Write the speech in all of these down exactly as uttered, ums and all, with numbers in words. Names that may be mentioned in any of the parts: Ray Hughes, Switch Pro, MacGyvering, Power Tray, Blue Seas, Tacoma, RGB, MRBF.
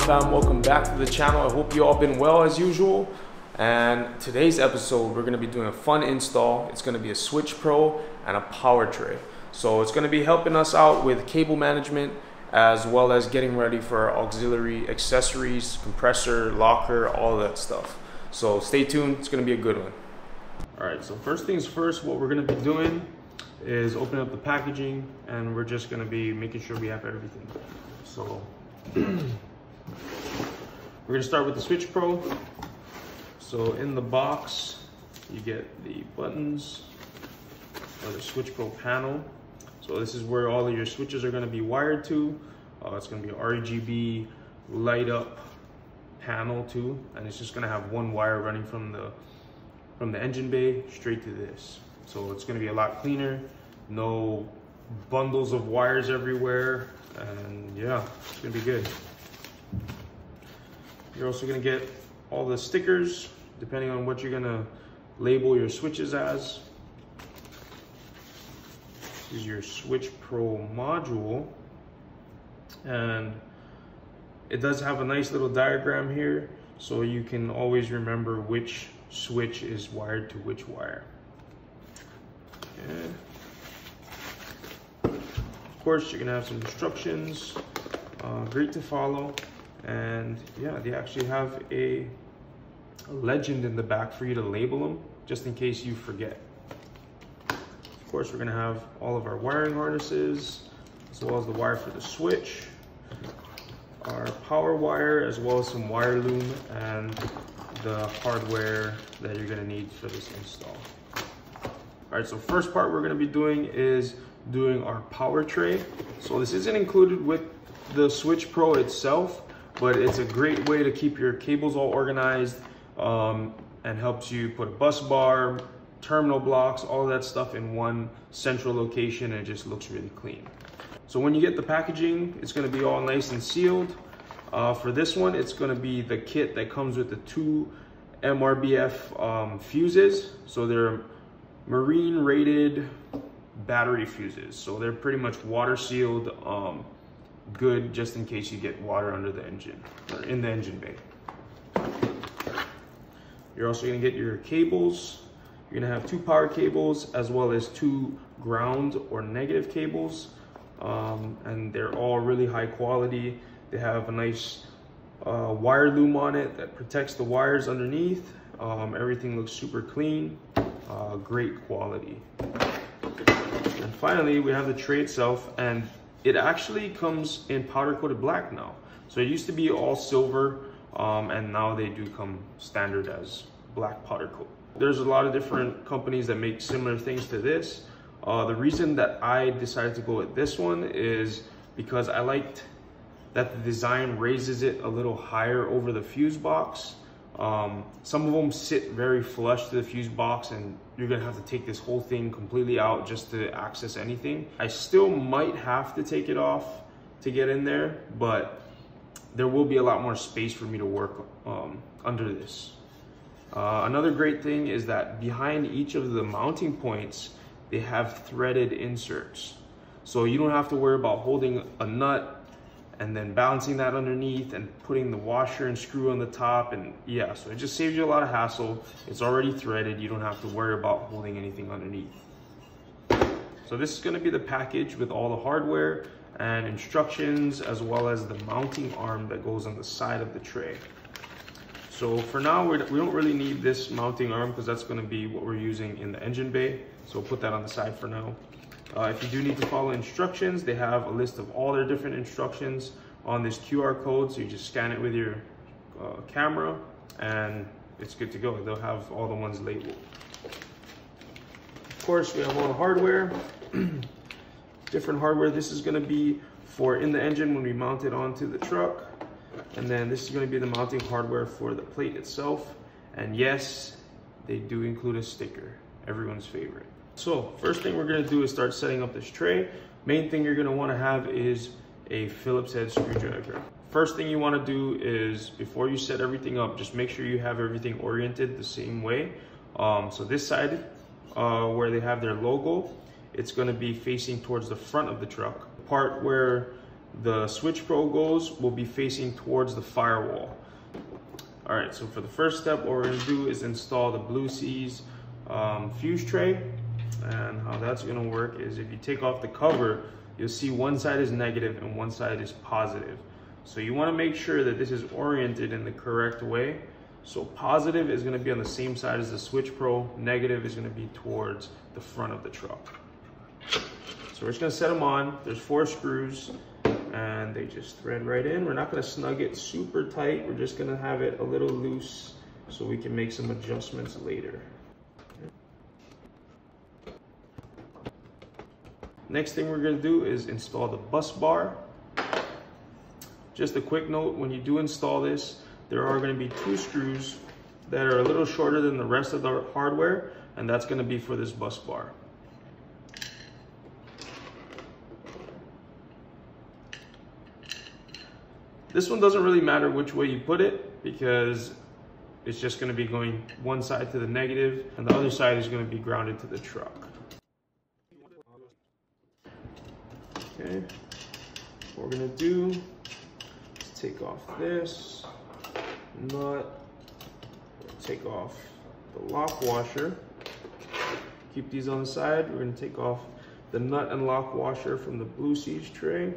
up, fam? Welcome back to the channel. I hope you all been well as usual. And today's episode, we're gonna be doing a fun install. It's gonna be a Switch Pro and a Power Tray. So it's gonna be helping us out with cable management, as well as getting ready for our auxiliary accessories, compressor, locker, all that stuff. So stay tuned, it's gonna be a good one. All right, so first things first, what we're gonna be doing is open up the packaging, and we're just gonna be making sure we have everything. So we're gonna start with the Switch Pro. So in the box, you get the buttons or the Switch Pro panel. So this is where all of your switches are gonna be wired to. Uh, it's gonna be R G B light up panel too, and it's just gonna have one wire running from the from the engine bay straight to this. So it's gonna be a lot cleaner, no bundles of wires everywhere, and yeah, it's gonna be good. You're also gonna get all the stickers, depending on what you're gonna label your switches as. This is your Switch Pro module, and it does have a nice little diagram here, so you can always remember which switch is wired to which wire. Okay. Of course, you're gonna have some instructions, uh, great to follow. And yeah, they actually have a, a legend in the back for you to label them, just in case you forget. Of course, we're gonna have all of our wiring harnesses, as well as the wire for the switch, our power wire, as well as some wire loom, and the hardware that you're gonna need for this install. All right, so first part we're gonna be doing is doing our power tray. So this isn't included with the Switch Pro itself, but it's a great way to keep your cables all organized, um, and helps you put a bus bar, terminal blocks, all that stuff in one central location, and it just looks really clean. So when you get the packaging, it's gonna be all nice and sealed. Uh, for this one, it's gonna be the kit that comes with the two M R B F um, fuses. So they're marine rated battery fuses. So they're pretty much water sealed, um, good just in case you get water under the engine or in the engine bay. You're also gonna get your cables. You're gonna have two power cables as well as two ground or negative cables. Um, and they're all really high quality. They have a nice uh, wire loom on it that protects the wires underneath. Um, everything looks super clean, uh, great quality. And finally, we have the tray itself, and it actually comes in powder coated black now. So it used to be all silver, um, and now they do come standard as black powder coat. There's a lot of different companies that make similar things to this. Uh, the reason that I decided to go with this one is because I liked that the design raises it a little higher over the fuse box. Um, some of them sit very flush to the fuse box, and you're gonna have to take this whole thing completely out just to access anything. I still might have to take it off to get in there, but there will be a lot more space for me to work um, under this. Uh, another great thing is that behind each of the mounting points, they have threaded inserts. So you don't have to worry about holding a nut and then balancing that underneath and putting the washer and screw on the top, and yeah, so it just saves you a lot of hassle. It's already threaded, you don't have to worry about holding anything underneath. So this is gonna be the package with all the hardware and instructions, as well as the mounting arm that goes on the side of the tray. So for now, we're, we don't really need this mounting arm because that's gonna be what we're using in the engine bay. So we'll put that on the side for now. Uh, if you do need to follow instructions, they have a list of all their different instructions on this Q R code. So you just scan it with your uh, camera and it's good to go. They'll have all the ones labeled. Of course, we have all the hardware, different hardware. This is going to be for in the engine when we mount it onto the truck. And then this is going to be the mounting hardware for the plate itself. And yes, they do include a sticker, everyone's favorite. So first thing we're gonna do is start setting up this tray. Main thing you're gonna wanna have is a Phillips head screwdriver. First thing you wanna do is, before you set everything up, just make sure you have everything oriented the same way. Um, so this side, uh, where they have their logo, it's gonna be facing towards the front of the truck. The part where the Switch Pro goes will be facing towards the firewall. All right, so for the first step, what we're gonna do is install the Blue Seas um, fuse tray. And how that's gonna work is if you take off the cover, you'll see one side is negative and one side is positive. So you wanna make sure that this is oriented in the correct way. So positive is gonna be on the same side as the Switch Pro, negative is gonna be towards the front of the truck. So we're just gonna set them on. There's four screws and they just thread right in. We're not gonna snug it super tight. We're just gonna have it a little loose so we can make some adjustments later. Next thing we're gonna do is install the bus bar. Just a quick note, when you do install this, there are gonna be two screws that are a little shorter than the rest of the hardware, and that's gonna be for this bus bar. This one doesn't really matter which way you put it because it's just gonna be going one side to the negative and the other side is gonna be grounded to the truck. Okay, what we're gonna do is take off this nut, take off the lock washer, keep these on the side. We're gonna take off the nut and lock washer from the Blue Seas tray,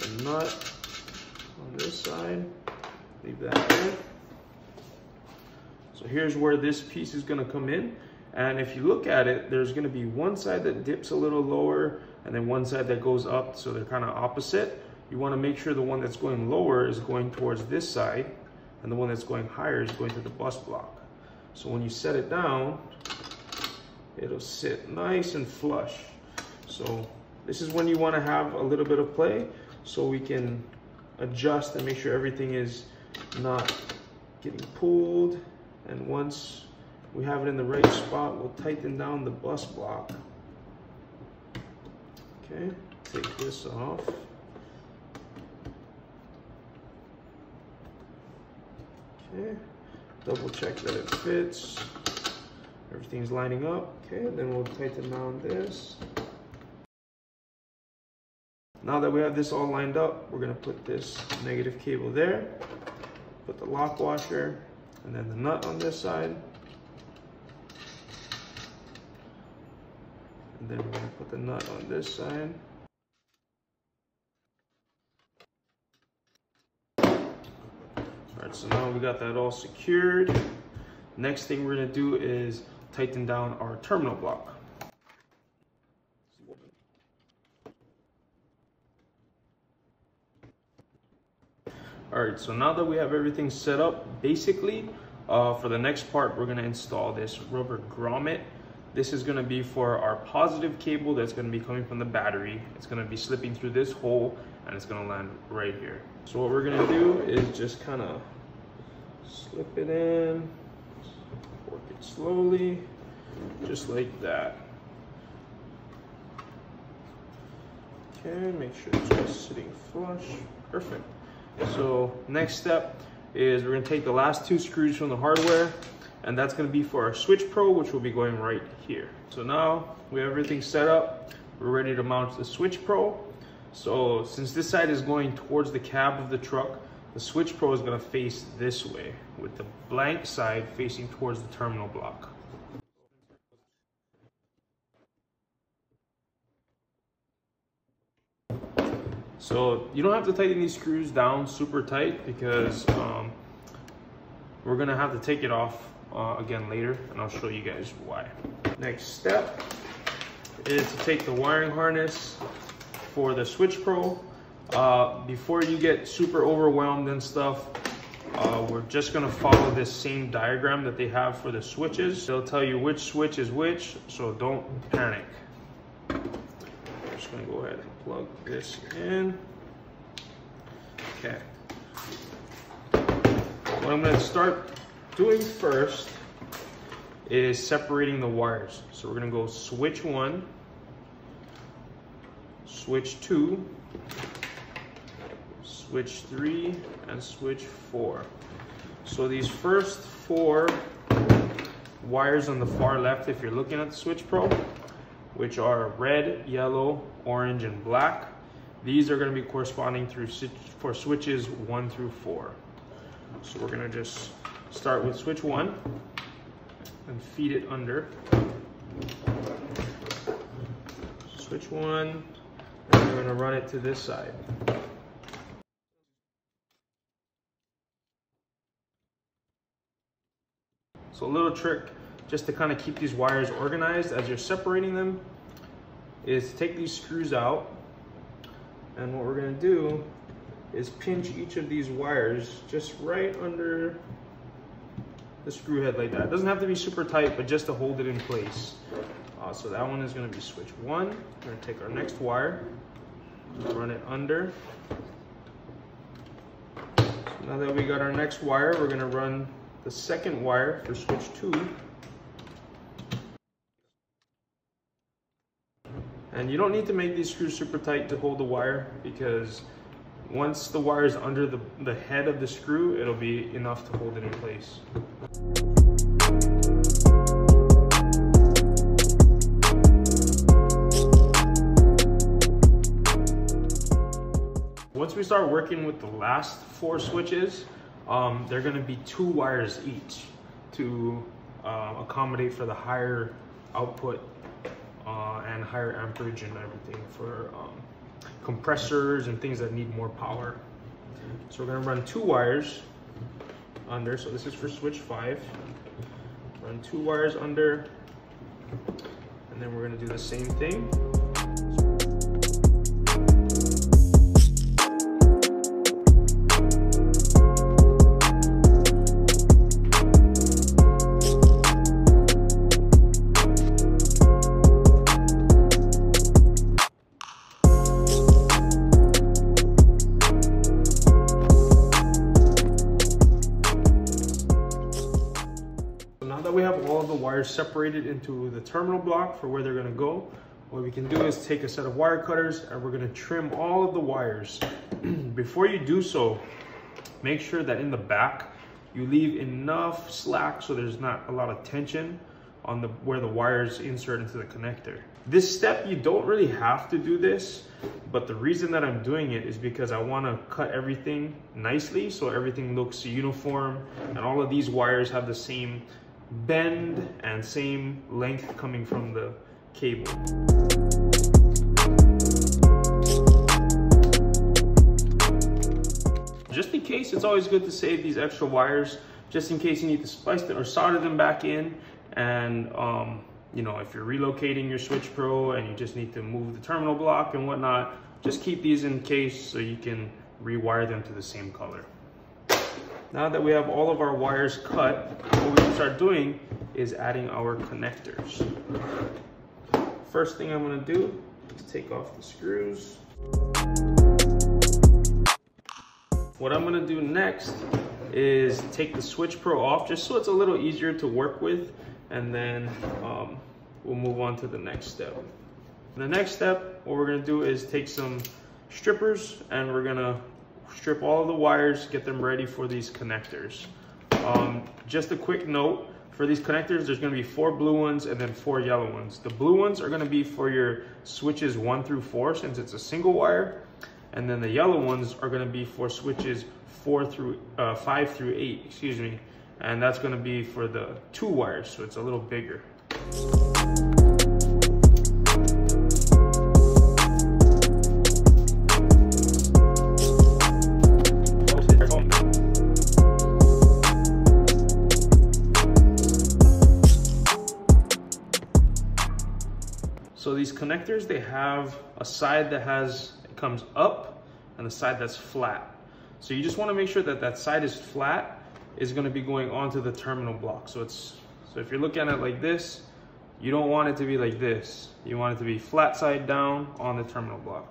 the nut on this side, leave that in. So here's where this piece is gonna come in. And if you look at it, there's gonna be one side that dips a little lower and then one side that goes up, so they're kind of opposite. You wanna make sure the one that's going lower is going towards this side and the one that's going higher is going to the bus block. So when you set it down, it'll sit nice and flush. So this is when you wanna have a little bit of play so we can adjust and make sure everything is not getting pulled. And once we have it in the right spot, we'll tighten down the bus block. Okay, take this off. Okay, double check that it fits. Everything's lining up. Okay, then we'll tighten down this. Now that we have this all lined up, we're gonna put this negative cable there, put the lock washer, and then the nut on this side. And then we're going to put the nut on this side. Alright, so now we got that all secured. Next thing we're going to do is tighten down our terminal block. Alright, so now that we have everything set up, basically, uh, for the next part, we're going to install this rubber grommet. This is gonna be for our positive cable that's gonna be coming from the battery. It's gonna be slipping through this hole and it's gonna land right here. So what we're gonna do is just kinda slip it in, work it slowly, just like that. Okay, make sure it's just sitting flush. Perfect. So next step is we're gonna take the last two screws from the hardware, and that's gonna be for our Switch Pro, which will be going right here. So now we have everything set up. We're ready to mount the Switch Pro. So since this side is going towards the cab of the truck, the Switch Pro is gonna face this way with the blank side facing towards the terminal block. So you don't have to tighten these screws down super tight because um, we're gonna have to take it off Uh, again later, and I'll show you guys why. Next step is to take the wiring harness for the Switch Pro. Uh, before you get super overwhelmed and stuff, uh, we're just gonna follow this same diagram that they have for the switches. They'll tell you which switch is which, so don't panic. I'm just gonna go ahead and plug this in. Okay. What I'm gonna start doing first is separating the wires. So we're gonna go switch one, switch two, switch three, and switch four. So these first four wires on the far left, if you're looking at the Switch Pro, which are red, yellow, orange, and black. These are going to be corresponding through for switches one through four. So we're going to just start with switch one and feed it under. Switch one, and we're going to run it to this side. So a little trick just to kind of keep these wires organized as you're separating them is take these screws out, and what we're going to do is pinch each of these wires just right under the screw head like that. It doesn't have to be super tight, but just to hold it in place. Uh, so that one is going to be switch one. We're going to take our next wire, run it under. So now that we got our next wire, we're going to run the second wire for switch two. And you don't need to make these screws super tight to hold the wire, because once the wire is under the, the head of the screw, it'll be enough to hold it in place. Once we start working with the last four switches, um, they're going to be two wires each to uh, accommodate for the higher output Uh, and higher amperage and everything for um, compressors and things that need more power. So we're going to run two wires under. So this is for switch five. Run two wires under, and then we're going to do the same thing. Separated into the terminal block for where they're going to go. What we can do is take a set of wire cutters, and we're going to trim all of the wires. Before you do so, make sure that in the back you leave enough slack so there's not a lot of tension on the where the wires insert into the connector. This step, you don't really have to do this, but the reason that I'm doing it is because I want to cut everything nicely so everything looks uniform and all of these wires have the same bend and same length coming from the cable. Just in case, it's always good to save these extra wires just in case you need to splice them or solder them back in. And um, you know, if you're relocating your Switch Pro and you just need to move the terminal block and whatnot, just keep these in case so you can rewire them to the same color. Now that we have all of our wires cut, what we can start doing is adding our connectors. First thing I'm going to do is take off the screws. What I'm going to do next is take the Switch Pro off just so it's a little easier to work with, and then um, we'll move on to the next step. The next step, what we're going to do is take some strippers, and we're going to strip all of the wires, get them ready for these connectors. Um, just a quick note, for these connectors, there's going to be four blue ones and then four yellow ones. The blue ones are going to be for your switches one through four, since it's a single wire, and then the yellow ones are going to be for switches four through uh, five through eight, excuse me, and that's going to be for the two wires, so it's a little bigger. So these connectors, they have a side that has it comes up and the side that's flat. So you just want to make sure that that side is flat is going to be going onto the terminal block. So it's so if you're looking at it like this, you don't want it to be like this. You want it to be flat side down on the terminal block.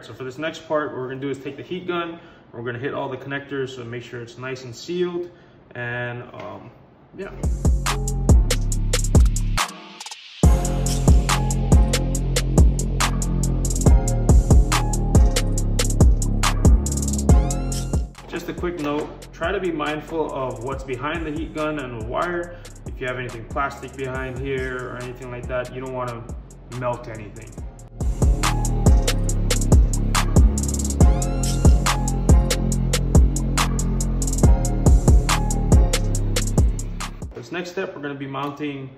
So for this next part, what we're going to do is take the heat gun. We're going to hit all the connectors, so make sure it's nice and sealed. And um, yeah. Just a quick note, try to be mindful of what's behind the heat gun and the wire. If you have anything plastic behind here or anything like that, you don't want to melt anything. This next step, we're going to be mounting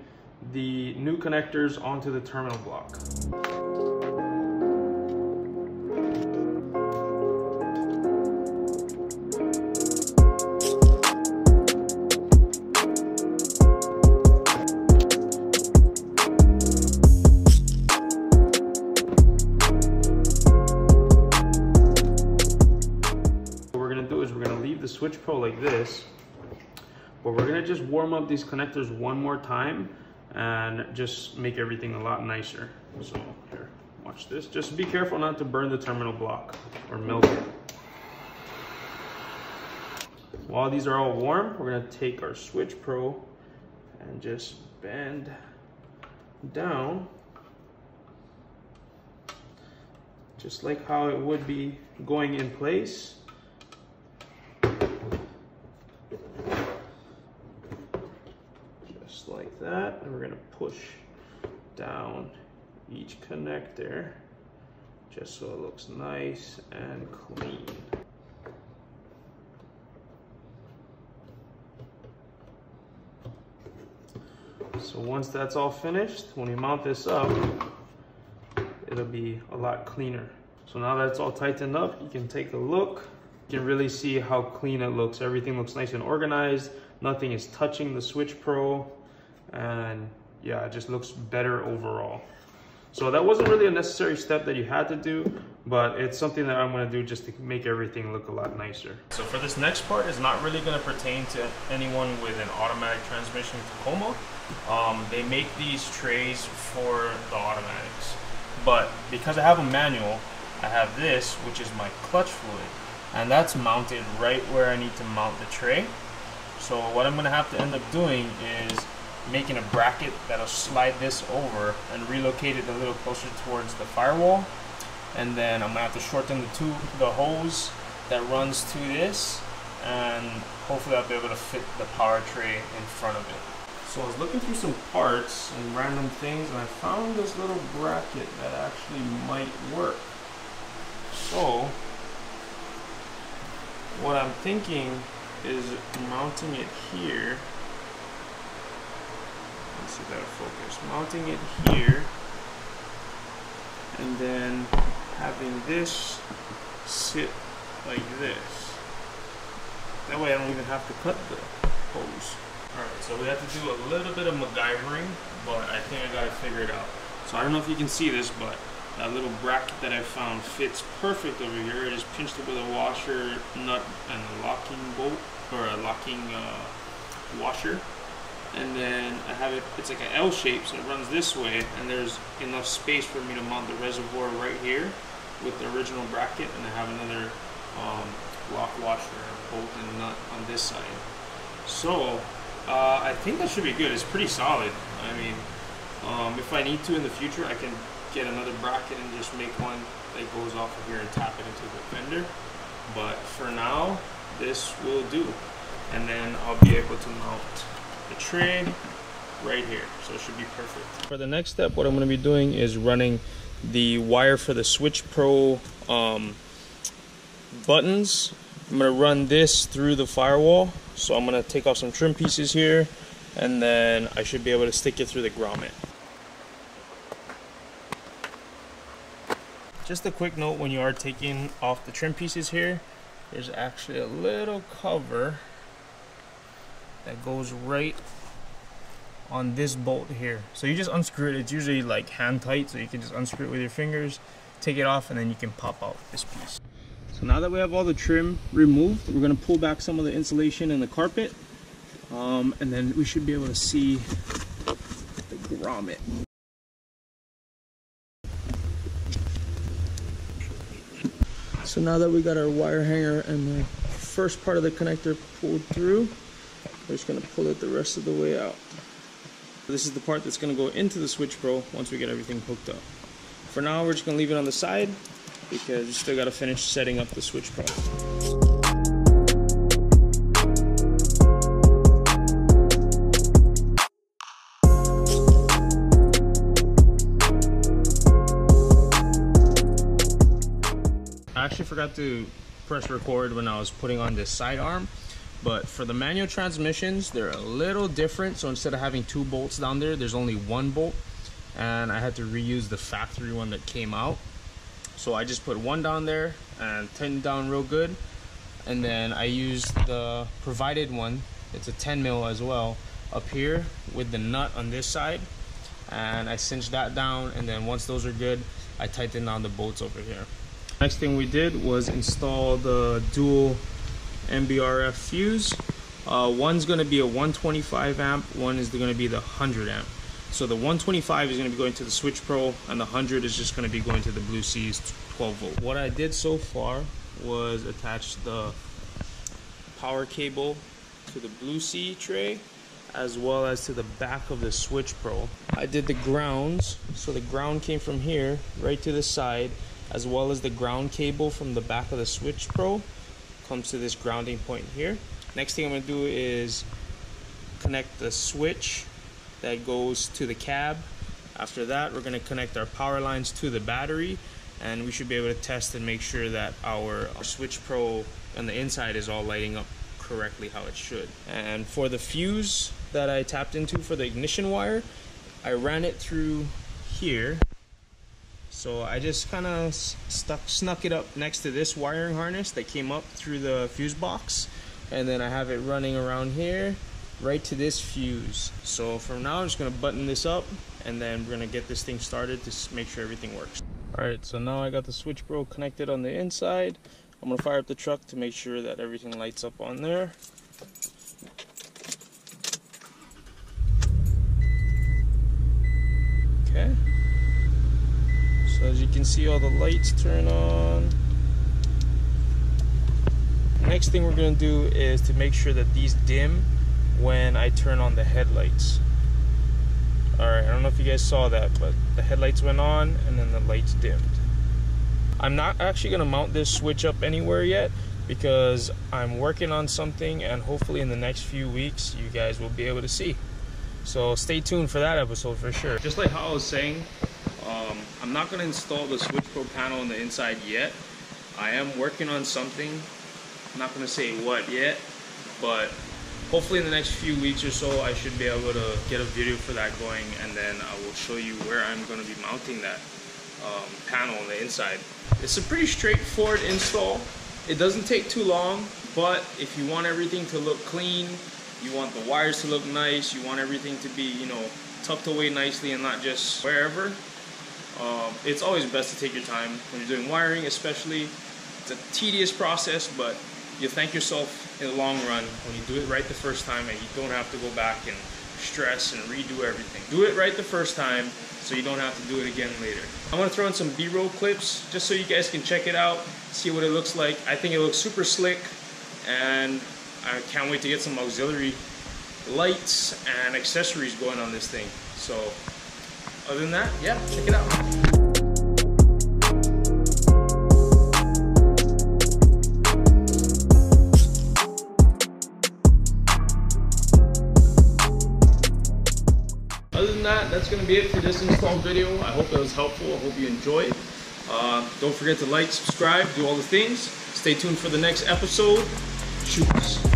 the new connectors onto the terminal block. Switch Pro like this, but we're gonna just warm up these connectors one more time and just make everything a lot nicer. So here, watch this. Just be careful not to burn the terminal block or melt it. While these are all warm, we're gonna take our Switch Pro and just bend down, just like how it would be going in place. Like that, and we're gonna push down each connector just so it looks nice and clean. So once that's all finished, when we mount this up, it'll be a lot cleaner. So now that it's all tightened up, you can take a look. You can really see how clean it looks. Everything looks nice and organized. Nothing is touching the Switch Pro. And yeah, it just looks better overall. So that wasn't really a necessary step that you had to do, but it's something that I'm gonna do just to make everything look a lot nicer. So for this next part, it's not really gonna pertain to anyone with an automatic transmission Tacoma. Um, they make these trays for the automatics, but because I have a manual, I have this, which is my clutch fluid, and that's mounted right where I need to mount the tray. So what I'm gonna have to end up doing is making a bracket that'll slide this over and relocate it a little closer towards the firewall, and then I'm gonna have to shorten the tube, the hose that runs to this, and hopefully I'll be able to fit the power tray in front of it. So I was looking through some parts and random things, and I found this little bracket that actually might work. So what I'm thinking is mounting it here. See that focus. Mounting it here, and then having this sit like this. That way, I don't even have to cut the hose. All right, so we have to do a little bit of MacGyvering, but I think I got to figure it out. So I don't know if you can see this, but that little bracket that I found fits perfect over here. I just pinched it with a washer nut and a locking bolt or a locking uh, washer. And then I have it, it's like an L shape, so it runs this way, and there's enough space for me to mount the reservoir right here with the original bracket, and I have another um, lock washer, bolt and nut on this side. So uh, I think that should be good. It's pretty solid. I mean, um, if I need to in the future, I can get another bracket and just make one that goes off of here and tap it into the fender. But for now, this will do. And then I'll be able to mount the tray right here, so it should be perfect. For the next step, what I'm going to be doing is running the wire for the Switch Pro um, buttons. I'm going to run this through the firewall, so I'm going to take off some trim pieces here, and then I should be able to stick it through the grommet. Just a quick note, when you are taking off the trim pieces here, there's actually a little cover that goes right on this bolt here. So you just unscrew it. It's usually like hand tight, so you can just unscrew it with your fingers, take it off, and then you can pop out this piece. So now that we have all the trim removed, we're gonna pull back some of the insulation in the carpet, um, and then we should be able to see the grommet. So now that we got our wire hanger and the first part of the connector pulled through, we're just going to pull it the rest of the way out. This is the part that's going to go into the Switch Pro once we get everything hooked up. For now, we're just going to leave it on the side because we still got to finish setting up the Switch Pro. I actually forgot to press record when I was putting on this side arm, but for the manual transmissions, they're a little different. So instead of having two bolts down there, there's only one bolt, and I had to reuse the factory one that came out. So I just put one down there and tightened down real good, and then I used the provided one. It's a ten mil as well up here with the nut on this side, and I cinched that down, and then once those are good, I tightened down the bolts over here. Next thing we did was install the dual M B R F fuse. Uh, one's going to be a one twenty-five amp, one is going to be the one hundred amp. So the one twenty-five is going to be going to the Switch Pro, and the one hundred is just going to be going to the Blue Seas twelve volt. What I did so far was attach the power cable to the Blue Sea tray, as well as to the back of the Switch Pro. I did the grounds, so the ground came from here right to the side, as well as the ground cable from the back of the Switch Pro comes to this grounding point here. Next thing I'm going to do is connect the switch that goes to the cab. After that, we're going to connect our power lines to the battery, and we should be able to test and make sure that our, our Switch Pro on the inside is all lighting up correctly how it should. And for the fuse that I tapped into for the ignition wire, I ran it through here. So I just kind of stuck snuck it up next to this wiring harness that came up through the fuse box, and then I have it running around here right to this fuse. So from now, I'm just going to button this up, and then we're going to get this thing started to make sure everything works. Alright, so now I got the Switch Pro connected on the inside. I'm going to fire up the truck to make sure that everything lights up on there. Okay. So as you can see, all the lights turn on. Next thing we're going to do is to make sure that these dim when I turn on the headlights. Alright, I don't know if you guys saw that, but the headlights went on and then the lights dimmed. I'm not actually going to mount this switch up anywhere yet, because I'm working on something, and hopefully in the next few weeks you guys will be able to see. So stay tuned for that episode for sure. Just like how I was saying, um, I'm not going to install the Switch Pro panel on the inside yet. I am working on something. I'm not going to say what yet, but hopefully in the next few weeks or so I should be able to get a video for that going, and then I will show you where I'm going to be mounting that um, panel on the inside. It's a pretty straightforward install. It doesn't take too long, but if you want everything to look clean, you want the wires to look nice, you want everything to be, you know, tucked away nicely and not just wherever, um, it's always best to take your time when you're doing wiring especially. It's a tedious process, but you'll thank yourself in the long run when you do it right the first time, and you don't have to go back and stress and redo everything. Do it right the first time so you don't have to do it again later. I'm going to throw in some B-roll clips just so you guys can check it out, see what it looks like. I think it looks super slick, and I can't wait to get some auxiliary lights and accessories going on this thing. So other than that, yeah, check it out. Other than that, that's going to be it for this install video. I hope it was helpful. I hope you enjoyed. Uh, don't forget to like, subscribe, do all the things. Stay tuned for the next episode. Shoot.